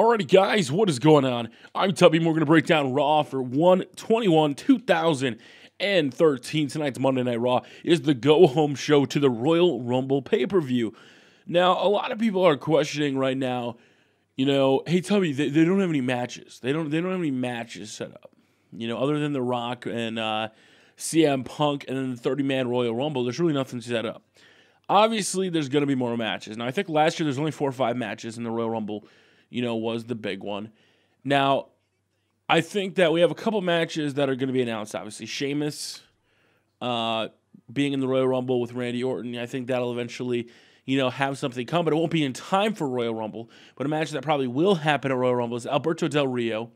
Alrighty guys, what is going on? I'm Tubby and we're going to break down Raw for 1/21/2013. Tonight's Monday Night Raw is the go-home show to the Royal Rumble pay-per-view. Now, a lot of people are questioning right now, you know, hey Tubby, they don't have any matches. They don't have any matches set up. You know, other than the Rock and CM Punk and then the 30-man Royal Rumble, there's really nothing set up. Obviously, there's going to be more matches. Now, I think last year there's only 4 or 5 matches in the Royal Rumble. You know, was the big one. Now, I think that we have a couple matches that are going to be announced, obviously. Sheamus being in the Royal Rumble with Randy Orton, I think that'll eventually, you know, have something come, but it won't be in time for Royal Rumble. But a match that probably will happen at Royal Rumble is Alberto Del Rio.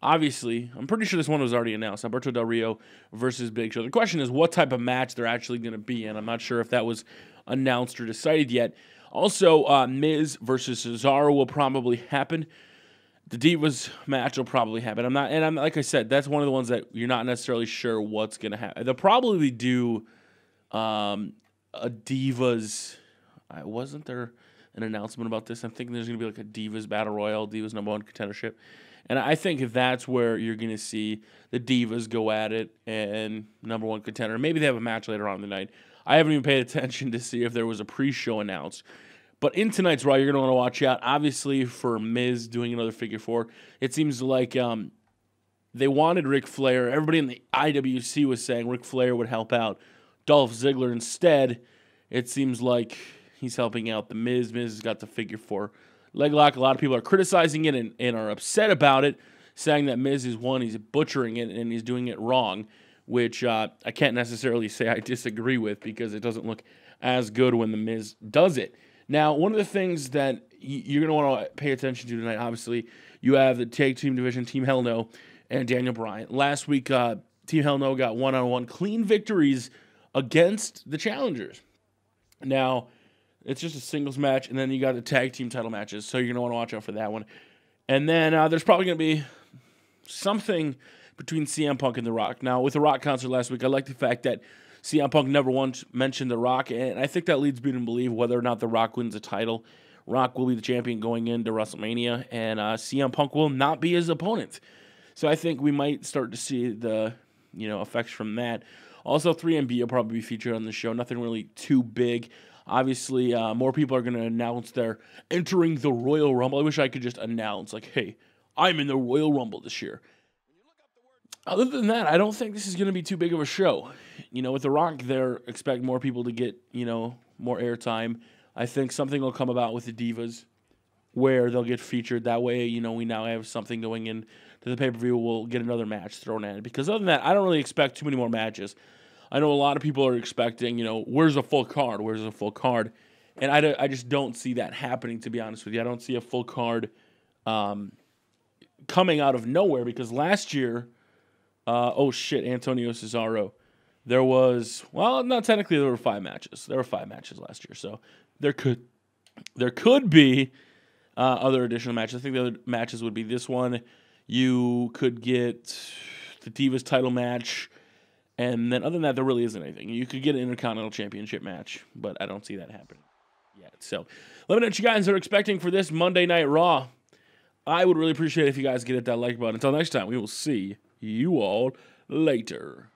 Obviously, I'm pretty sure this one was already announced, Alberto Del Rio versus Big Show. The question is what type of match they're actually going to be in. I'm not sure if that was announced or decided yet. Also, Miz versus Cesaro will probably happen. The Divas match will probably happen. I'm like I said, that's one of the ones that you're not necessarily sure what's gonna happen. They'll probably do a Divas. Wasn't there an announcement about this? I'm thinking there's gonna be like a Divas Battle Royal, Divas #1 contendership, and I think that's where you're gonna see the Divas go at it and #1 contender. Maybe they have a match later on in the night. I haven't even paid attention to see if there was a pre-show announced. But in tonight's Raw, you're going to want to watch out, obviously, for Miz doing another figure 4. It seems like they wanted Ric Flair. Everybody in the IWC was saying Ric Flair would help out Dolph Ziggler. Instead, it seems like he's helping out the Miz. Miz has got the figure 4 leg lock. A lot of people are criticizing it and are upset about it, saying that Miz is one, he's butchering it, and he's doing it wrong, which I can't necessarily say I disagree with because it doesn't look as good when The Miz does it. Now, one of the things that you're going to want to pay attention to tonight, obviously, you have the tag team division, Team Hell No, and Daniel Bryan. Last week, Team Hell No got one-on-one clean victories against the challengers. Now, it's just a singles match, and then you got the tag team title matches, so you're going to want to watch out for that one. And then there's probably going to be something between CM Punk and The Rock. Now, with the Rock concert last week, I like the fact that CM Punk never once mentioned The Rock, and I think that leads me to believe whether or not The Rock wins the title, Rock will be the champion going into WrestleMania, and CM Punk will not be his opponent. So I think we might start to see the effects from that. Also, 3MB will probably be featured on the show. Nothing really too big. Obviously, more people are going to announce they're entering the Royal Rumble. I wish I could just announce, like, hey, I'm in the Royal Rumble this year. Other than that, I don't think this is going to be too big of a show. You know, with The Rock there, expect more people to get, more airtime. I think something will come about with the Divas where they'll get featured. That way, we now have something going into the pay-per-view. We'll get another match thrown at it. Because other than that, I don't really expect too many more matches. I know a lot of people are expecting, where's the full card? Where's the full card? And I just don't see that happening, to be honest with you. I don't see a full card coming out of nowhere because last year... oh shit, Antonio Cesaro. There was, well, not technically, there were 5 matches. There were 5 matches last year, so there could be other additional matches. I think the other matches would be this one. You could get the Divas title match, and then other than that, there really isn't anything. You could get an Intercontinental Championship match, but I don't see that happening yet. So let me know what you guys are expecting for this Monday Night Raw. I would really appreciate it if you guys get that like button. Until next time, we will see you all later.